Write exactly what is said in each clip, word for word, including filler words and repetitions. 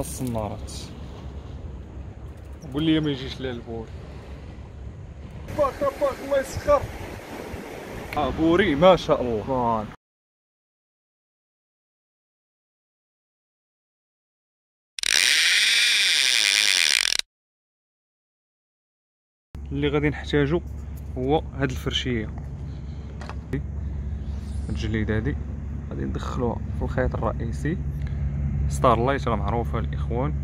السنارات. قول لي ما يجيش لها البوري. باك باك الله يسخر. اه بوري ما شاء الله. اللي غادي نحتاجو هو هاد الفرشيه الجليد هادي، غادي ندخلوها في الخيط الرئيسي. ستار لايت راه معروفه الاخوان،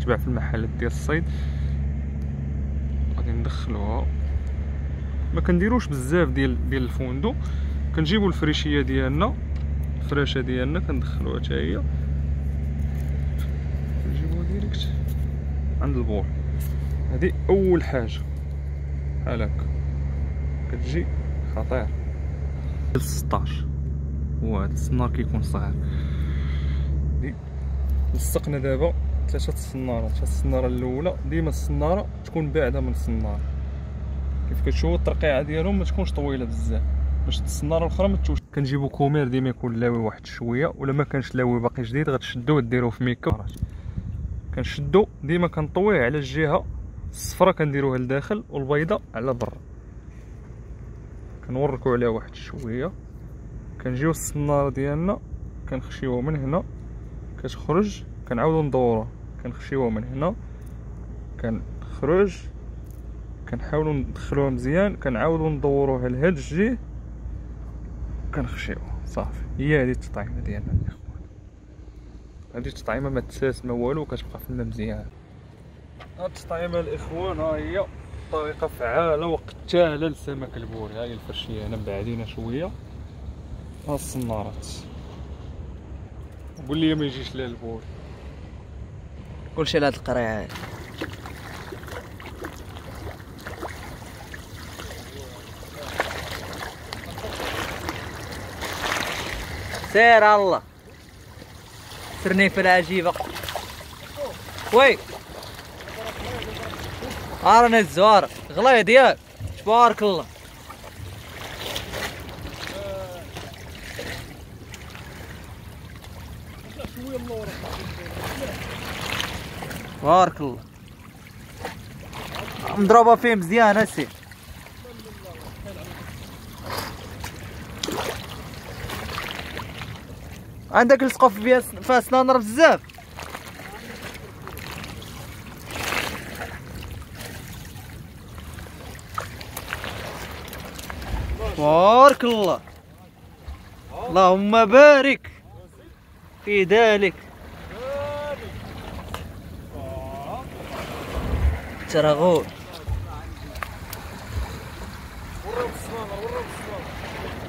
كتباع في المحلات ديال الصيد. غادي ندخلوها، ما كنديروش بزاف ديال ديال الفندق، كنجيبو الفريشيه ديالنا الفراشه ديالنا كندخلوها حتى هي، كنجيبوها ديريكت عند البور. هادي اول حاجه بحال هكا كتجي خطير. ستاش هو هاد السنار كيكون صغير. لصقنا دابا ثلاثه السنارات. هاد السناره الاولى ديما السناره تكون بعده من السناره، كيف كتشوفوا الترقيعه ديالهم ما تكونش طويله بزاف باش السناره الاخرى ما تتوش. كنجيبوا كومير ديما يكون لاوي واحد شويه، ولا ما كانش لاوي باقي جديد غتشدوه ديروه في ميكا. كنشدو ديما كنطويه على الجهه الصفراء كنديروها لداخل، والبيضاء على برا. كنوركو عليها واحد شويه، كنجيو السناره ديالنا كنخشيوها من هنا كتخرج، كنعاودو ندورها، كنخشيوها من هنا كنخرج، كنحاولو ندخلوها مزيان، كنعاودو ندوروها لهاد الجهه كنخشيوها. صافي هي هادي التطعيمه ديالنا الاخوان. هادي التطعيمه ما تساس ما والو، كتبقى في الماء مزيان. هاد التطعيمه الاخوان ها هي، طريقه فعاله وقتاله لسمك البوري. هاي الفرشيه هنا بعدينا شويه. ها السنارات، قول لي ما يجيش لها البوري. كلشي لهاد القريعه. سير الله سرني في العجيبه. وي عارني الزوار غلاي ديالك تبارك الله. تبارك الله مضروبه فيه مزيان. هسي عندك لصقوا فيها سنانر بزاف. تبارك الله اللهم بارك في ذلك. تراغول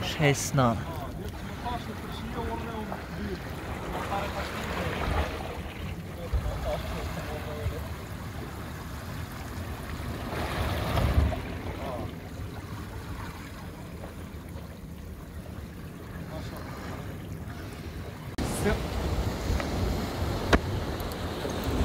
واش هاي السنانر؟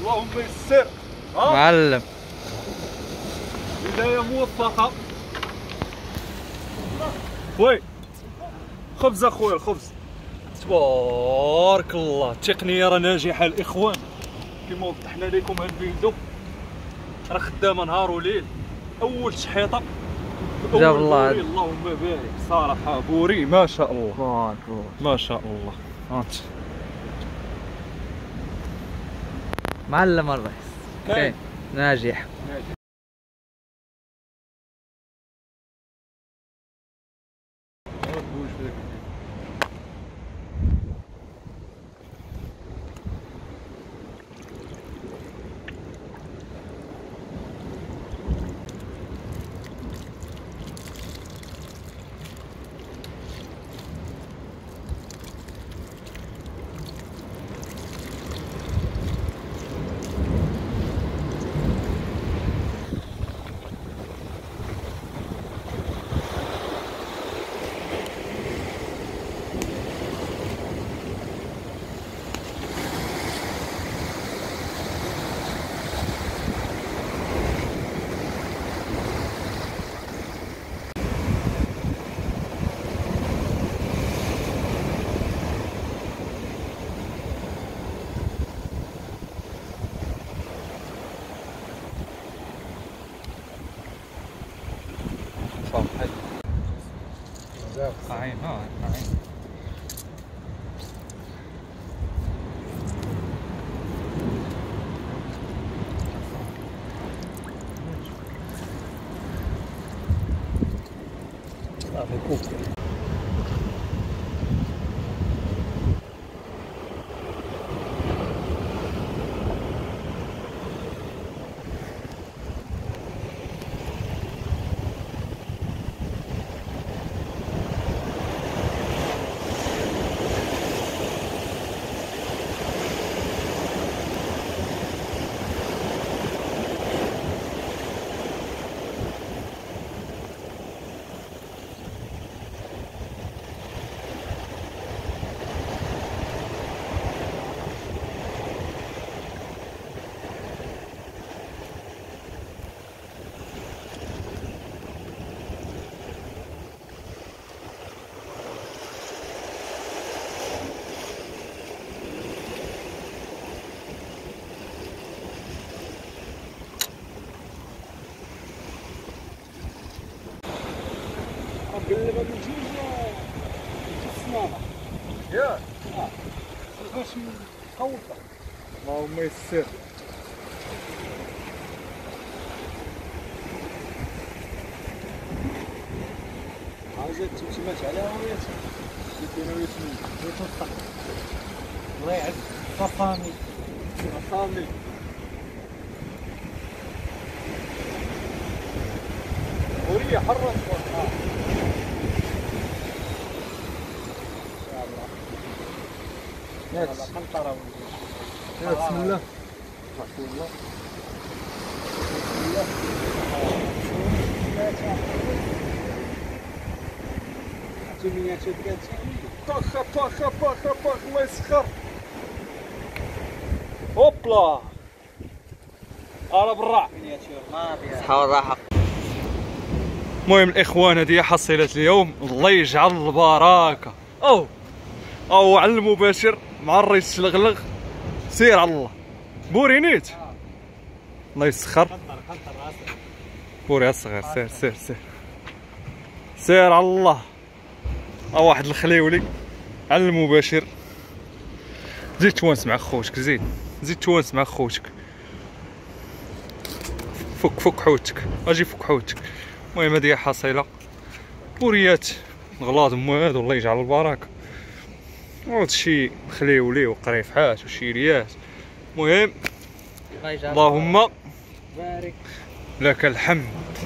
اللهم يسر معلم. بداية موفقة. وي خبز اخويا الخبز. تبارك الله التقنية راه ناجحة الاخوان، كما وضحنا لكم هاد الفيديو راه خدامه نهار وليل. اول تشحيطه جاب الله، اللهم بارك. صراحه بوري ما شاء الله ما شاء الله. انت معلم الرئيس كاين ناجح. I am not, all right. ياه اه باش نقولك اللهم يسر حاجه تمشي عليها وياك كيكونوا يسمو ويتوصل الله يعز فطامي فطامي وريه حرة يا الله يا بسم الله بسم الله بسم الله تمنيا تبقى طخ طخ طخ طخ ما يسخر هوبلا قرب الرع صحة والراحة. المهم الإخوان هذه حصيلة اليوم الله يجعل البركة أو أو على المباشر مع الريس شلغلغ سير على الله بورينيت الله يسخر بوري الصغير سير سير سير سير على الله أو واحد الخليولي على المباشر زيد تونس مع خوتك زيد زيد تونس مع خوتك فك فك حوتك اجي فك حوتك. المهم هذه حصيلة بوريات غلاط مواد والله يجعل البركة وهادشي نخليو ليه وقريفحات وشيريات. المهم اللهم بارك لك الحمد.